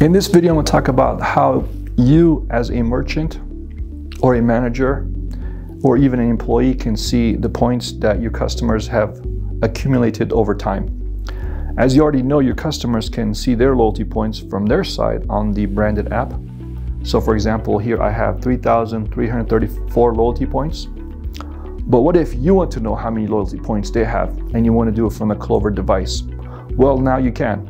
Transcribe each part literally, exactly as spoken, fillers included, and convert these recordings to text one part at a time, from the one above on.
In this video, I'm going to talk about how you as a merchant or a manager or even an employee can see the points that your customers have accumulated over time. As you already know, your customers can see their loyalty points from their side on the branded app. So for example, here I have three thousand three hundred thirty-four loyalty points. But what if you want to know how many loyalty points they have and you want to do it from a Clover device? Well, now you can.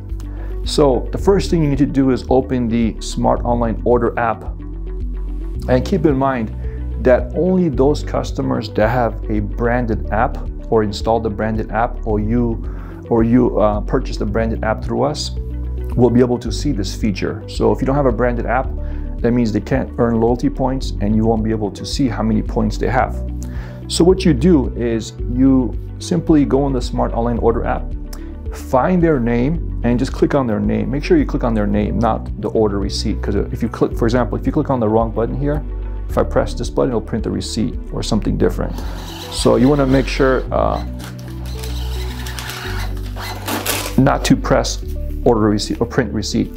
So the first thing you need to do is open the Smart Online Order app, and keep in mind that only those customers that have a branded app or installed the branded app or you or you uh, purchase the branded app through us will be able to see this feature. So if you don't have a branded app, that means they can't earn loyalty points and you won't be able to see how many points they have. So what you do is you simply go on the Smart Online Order app, find their name, and just click on their name. Make sure you click on their name, not the order receipt, because if you click, for example, if you click on the wrong button here, if I press this button, it'll print the receipt or something different. So you want to make sure uh, not to press order receipt or print receipt.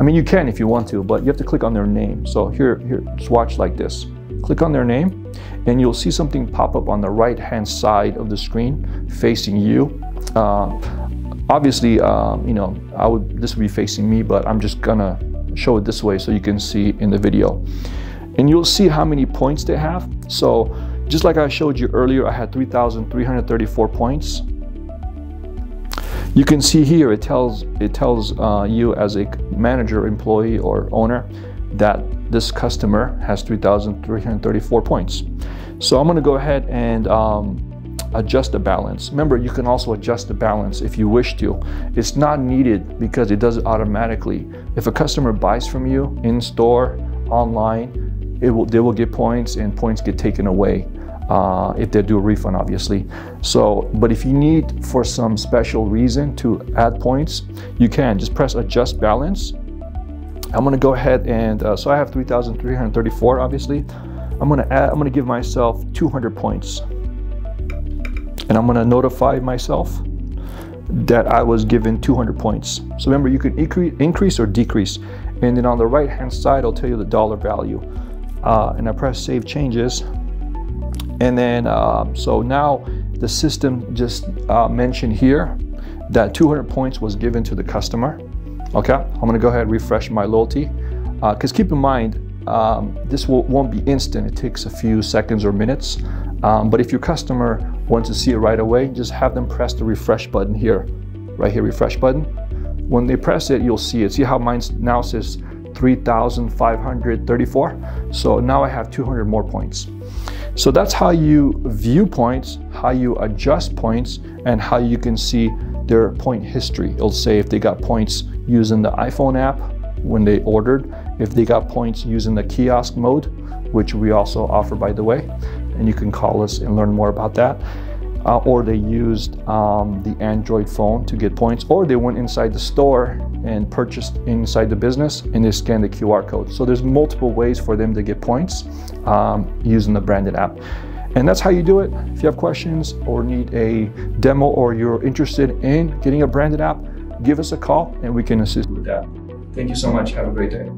I mean, you can if you want to, but you have to click on their name. So here, here, just watch like this. Click on their name, and you'll see something pop up on the right-hand side of the screen facing you. Uh, Obviously, um, you know, I would, this would be facing me, but I'm just gonna show it this way so you can see in the video. And you'll see how many points they have. So just like I showed you earlier, I had three thousand three hundred thirty-four points. You can see here, it tells, it tells uh, you as a manager, employee, or owner that this customer has three thousand three hundred thirty-four points. So I'm gonna go ahead and um, adjust the balance. Remember, you can also adjust the balance if you wish to. It's not needed because it does it automatically. If a customer buys from you in store, online, it will, they will get points, and points get taken away uh, if they do a refund, obviously. So, but if you need for some special reason to add points, you can just press adjust balance. I'm going to go ahead and uh, so I have three thousand three hundred thirty-four. Obviously, I'm going to add. I'm going to give myself two hundred points. And I'm going to notify myself that I was given two hundred points. So remember, you can increase or decrease. And then on the right hand side, I'll tell you the dollar value. Uh, and I press save changes. And then, uh, so now the system just uh, mentioned here that two hundred points was given to the customer. Okay, I'm going to go ahead and refresh my loyalty. Because uh, keep in mind, um, this will, won't be instant. It takes a few seconds or minutes. Um, but if your customer wants to see it right away, just have them press the refresh button here, right here, refresh button. When they press it, you'll see it. See how mine now says three thousand five hundred thirty-four? So now I have two hundred more points. So that's how you view points, how you adjust points, and how you can see their point history. It'll say if they got points using the iPhone app when they ordered, if they got points using the kiosk mode, which we also offer, by the way. And you can call us and learn more about that. Uh, or they used um, the Android phone to get points, or they went inside the store and purchased inside the business and they scanned the Q R code. So there's multiple ways for them to get points um, using the branded app. And that's how you do it. If you have questions or need a demo or you're interested in getting a branded app, give us a call and we can assist with that. Thank you so much. Have a great day.